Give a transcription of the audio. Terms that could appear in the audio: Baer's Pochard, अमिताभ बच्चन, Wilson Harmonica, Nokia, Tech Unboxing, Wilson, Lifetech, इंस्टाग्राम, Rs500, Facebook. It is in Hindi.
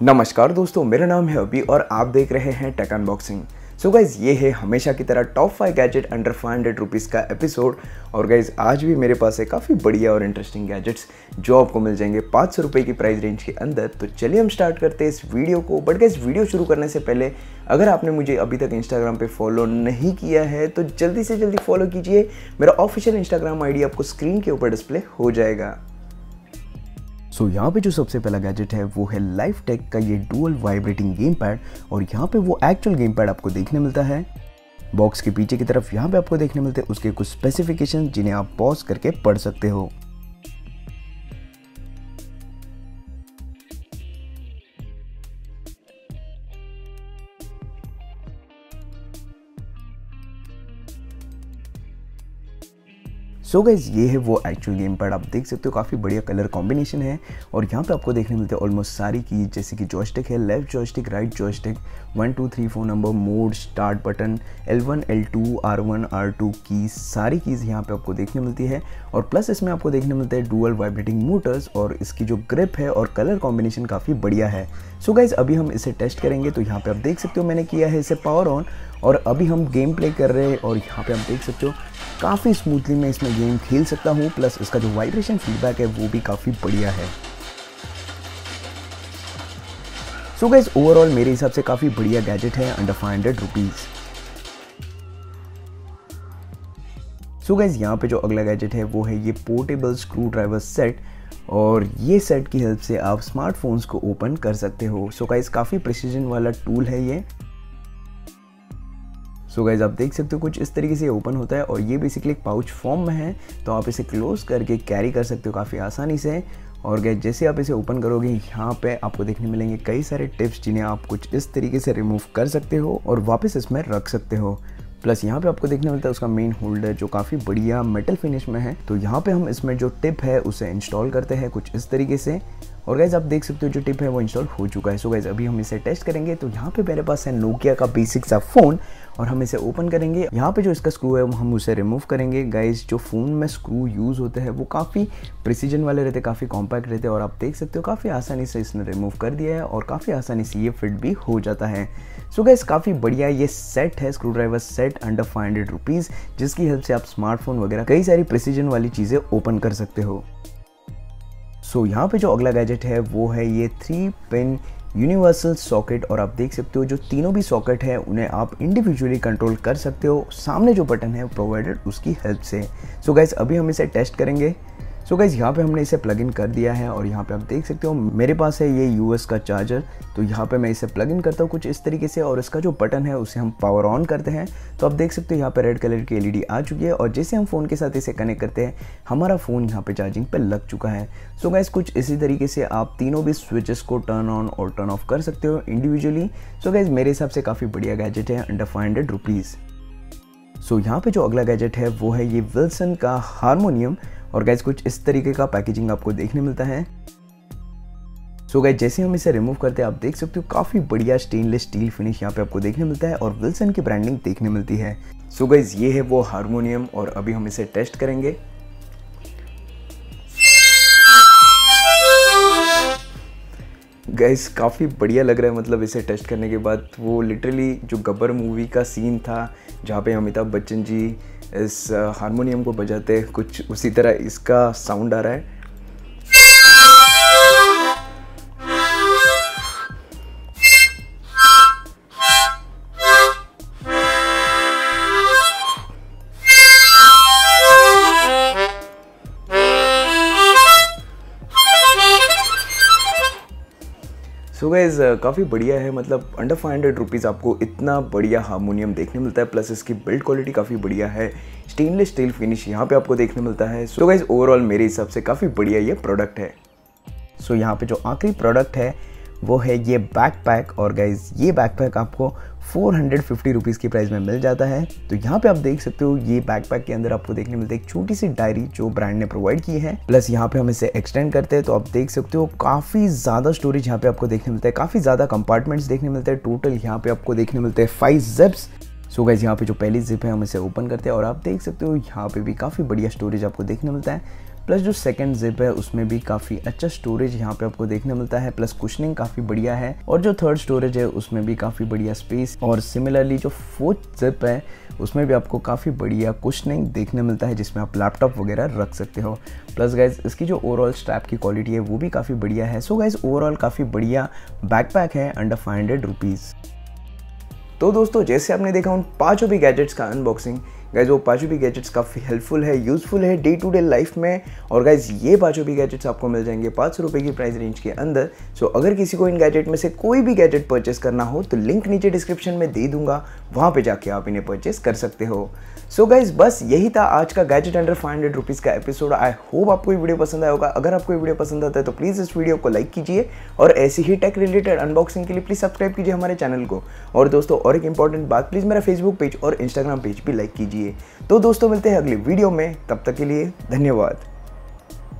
नमस्कार दोस्तों, मेरा नाम है अभी और आप देख रहे हैं टेक अनबॉक्सिंग। सो गाइज, ये है हमेशा की तरह टॉप 5 गैजेट अंडर 500 रुपीज़ का एपिसोड। और गाइज, आज भी मेरे पास है काफ़ी बढ़िया और इंटरेस्टिंग गैजेट्स जो आपको मिल जाएंगे 500 रुपये की प्राइस रेंज के अंदर। तो चलिए हम स्टार्ट करते हैं इस वीडियो को। बट गाइज, वीडियो शुरू करने से पहले अगर आपने मुझे अभी तक इंस्टाग्राम पे फॉलो नहीं किया है तो जल्दी से जल्दी फॉलो कीजिए। मेरा ऑफिशियल इंस्टाग्राम आई डी आपको स्क्रीन के ऊपर डिस्प्ले हो जाएगा। सो यहाँ पे जो सबसे पहला गैजेट है वो है लाइफटेक का ये डुअल वाइब्रेटिंग गेम पैड। और यहाँ पे वो एक्चुअल गेम पैड आपको देखने मिलता है। बॉक्स के पीछे की तरफ यहाँ पे आपको देखने मिलते हैं उसके कुछ स्पेसिफिकेशन, जिन्हें आप पॉज करके पढ़ सकते हो। सो गाइज, ये है वो एक्चुअल गेम पैड। आप देख सकते हो काफ़ी बढ़िया कलर कॉम्बिनेशन है। और यहाँ पे आपको देखने मिलते हैं ऑलमोस्ट सारी की, जैसे कि जॉयस्टिक है, left joystick, right joystick, 1 2 3 4 number, mode, start button, L1, L2, R1, R2 की सारी कीज़ यहाँ पे आपको देखने मिलती है। और प्लस इसमें आपको देखने मिलता है डुअल वाइब्रेटिंग मोटर्स। और इसकी जो ग्रिप है और कलर कॉम्बिनेशन काफ़ी बढ़िया है। सो गाइज, अभी हम इसे टेस्ट करेंगे। तो यहाँ पर आप देख सकते हो मैंने किया है इसे पावर ऑन और अभी हम गेम प्ले कर रहे हैं। और यहाँ पर आप देख सकते हो काफ़ी स्मूथली मैं इसमें गेम खेल सकता हूँ। प्लस इसका जो वाइब्रेशन फीडबैक है वो भी काफ़ी बढ़िया है। सो गाइज, ओवरऑल मेरे हिसाब से काफ़ी बढ़िया गैजेट है अंडर 500 रुपीज़। सो गाइज, यहाँ पे जो अगला गैजेट है वो है ये पोर्टेबल स्क्रू ड्राइवर सेट। और ये सेट की हेल्प से आप स्मार्टफोन्स को ओपन कर सकते हो। सो गाइज, काफ़ी प्रिसीजन वाला टूल है ये। सो गाइज, आप देख सकते हो कुछ इस तरीके से ओपन होता है। और ये बेसिकली एक पाउच फॉर्म में है, तो आप इसे क्लोज करके कैरी कर सकते हो काफ़ी आसानी से। और गाइज, जैसे आप इसे ओपन करोगे यहाँ पे आपको देखने मिलेंगे कई सारे टिप्स, जिन्हें आप कुछ इस तरीके से रिमूव कर सकते हो और वापस इसमें रख सकते हो। प्लस यहाँ पे आपको देखने मिलता है उसका मेन होल्डर जो काफ़ी बढ़िया मेटल फिनिश में है। तो यहाँ पे हम इसमें जो टिप है उसे इंस्टॉल करते हैं कुछ इस तरीके से। और गाइज, आप देख सकते हो जो टिप है वो इंस्टॉल हो चुका है। सो गाइज, अभी हम इसे टेस्ट करेंगे। तो यहाँ पे मेरे पास है नोकिया का बेसिक सा फ़ोन और हम इसे ओपन करेंगे। यहाँ पे जो इसका स्क्रू है हम उसे रिमूव करेंगे। गाइज, जो फ़ोन में स्क्रू यूज़ होते हैं वो काफ़ी प्रिसीजन वाले रहते हैं, काफ़ी कॉम्पैक्ट रहते हैं। और आप देख सकते हो काफ़ी आसानी से इसने रिमूव कर दिया है और काफ़ी आसानी से ये फिट भी हो जाता है। सो गाइज, काफ़ी बढ़िया ये सेट है, screw driver set under 500 rupees, जिसकी हेल्प से आप स्मार्टफोन वगैरह कई सारी प्रिसीजन वाली चीज़ें ओपन कर सकते हो। सो यहाँ पे जो अगला गैजेट है वो है ये 3 पिन यूनिवर्सल सॉकेट। और आप देख सकते हो जो तीनों भी सॉकेट है उन्हें आप इंडिविजुअली कंट्रोल कर सकते हो सामने जो बटन है प्रोवाइडेड उसकी हेल्प से। सो गाइज, अभी हम इसे टेस्ट करेंगे। सो गाइज, यहाँ पे हमने इसे प्लग इन कर दिया है और यहाँ पे आप देख सकते हो मेरे पास है ये यूएस का चार्जर। तो यहाँ पे मैं इसे प्लग इन करता हूँ कुछ इस तरीके से और इसका जो बटन है उसे हम पावर ऑन करते हैं। तो आप देख सकते हो यहाँ पे रेड कलर की एलईडी आ चुकी है। और जैसे हम फ़ोन के साथ इसे कनेक्ट करते हैं हमारा फ़ोन यहाँ पे चार्जिंग पे लग चुका है। सो गाइज, कुछ इसी तरीके से आप तीनों भी स्विचेस को टर्न ऑन और टर्न ऑफ कर सकते हो इंडिविजुअली। सो गाइज, मेरे हिसाब से काफ़ी बढ़िया गैजेट है अंडर 500 रुपीज़। सो यहाँ पे जो अगला गैजेट है वो है ये विल्सन का हारमोनियम। और गाइज, कुछ इस तरीके का पैकेजिंग आपको देखने मिलता है। सो गाइज, जैसे हम इसे रिमूव करते हैं आप देख सकते हो काफ़ी बढ़िया स्टेनलेस स्टील फिनिश यहाँ पे आपको देखने मिलता है और विल्सन की ब्रांडिंग देखने मिलती है। सो गाइज, ये है वो हारमोनियम और अभी हम इसे टेस्ट करेंगे। गाइज, काफ़ी बढ़िया लग रहा है। मतलब इसे टेस्ट करने के बाद वो लिटरली जो गब्बर मूवी का सीन था जहाँ पे अमिताभ बच्चन जी इस हारमोनियम को बजाते कुछ उसी तरह इसका साउंड आ रहा है। सो गाइज, काफ़ी बढ़िया है। मतलब अंडर 500 रुपीज़ आपको इतना बढ़िया हारमोनियम देखने मिलता है। प्लस इसकी बिल्ड क्वालिटी काफ़ी बढ़िया है, स्टेनलेस स्टील फिनिश यहाँ पे आपको देखने मिलता है। सो गाइज, ओवरऑल मेरे हिसाब से काफ़ी बढ़िया ये प्रोडक्ट है। सो यहाँ पे जो आखिरी प्रोडक्ट है वो है ये बैकपैक। और गाइज, ये बैकपैक आपको 450 रुपीज़ की प्राइस में मिल जाता है। तो यहाँ पे आप देख सकते हो ये बैकपैक के अंदर आपको देखने मिलती है एक छोटी सी डायरी जो ब्रांड ने प्रोवाइड की है। प्लस यहाँ पे हम इसे एक्सटेंड करते हैं तो आप देख सकते हो काफ़ी ज़्यादा स्टोरेज यहाँ पे आपको देखने मिलता है, काफ़ी ज़्यादा कंपार्टमेंट्स देखने मिलते हैं। टोटल यहाँ पे आपको देखने मिलते हैं 5 ज़िप्स। सो गाइज, यहाँ पे जो पहली ज़िप है हम इसे ओपन करते हैं और आप देख सकते हो यहाँ पे भी काफ़ी बढ़िया स्टोरेज आपको देखने मिलता है। प्लस जो सेकंड जिप है उसमें भी काफ़ी अच्छा स्टोरेज यहाँ पे आपको देखने मिलता है, प्लस कुशनिंग काफ़ी बढ़िया है, और जो थर्ड स्टोरेज है उसमें भी काफ़ी बढ़िया स्पेस, और सिमिलरली जो फोर्थ जिप है उसमें भी आपको काफ़ी बढ़िया कुशनिंग देखने मिलता है जिसमें आप लैपटॉप वगैरह रख सकते हो। प्लस गाइज इसकी जो ओवरऑल स्ट्रैप की क्वालिटी है वो भी काफ़ी बढ़िया है। सो गाइज ओवरऑल काफ़ी बढ़िया बैकपैक है अंडर 500 रुपीज़। तो दोस्तों जैसे आपने देखा उन पाँचों भी गैजेट्स का अनबॉक्सिंग, गाइज वो पाँचों भी गैजेट्स काफ़ी हेल्पफुल है, यूज़फुल है डे टू डे लाइफ में, और गाइज ये पाँचों भी गैजेट्स आपको मिल जाएंगे 500 रुपये की प्राइस रेंज के अंदर। सो अगर किसी को इन गैजेट में से कोई भी गैजेट परचेस करना हो तो लिंक नीचे डिस्क्रिप्शन में दे दूंगा, वहाँ पे जाके आप इन्हें परचेस कर सकते हो। सो गाइज बस यही था आज का गैजेट अंडर 500 रुपीज़ का एपिसोड। आई होप आपको ये वीडियो पसंद आया होगा। अगर आपको ये वीडियो पसंद आता है तो प्लीज़ इस वीडियो को लाइक कीजिए, और ऐसी ही टेक रिलेटेड अनबॉक्सिंग के लिए प्लीज़ सब्सक्राइब कीजिए हमारे चैनल को। और दोस्तों और एक इंपॉर्टेंट बात, प्लीज़ मेरा फेसबुक पेज और इंस्टाग्राम पेज भी लाइक कीजिए। तो दोस्तों मिलते हैं अगले वीडियो में, तब तक के लिए धन्यवाद।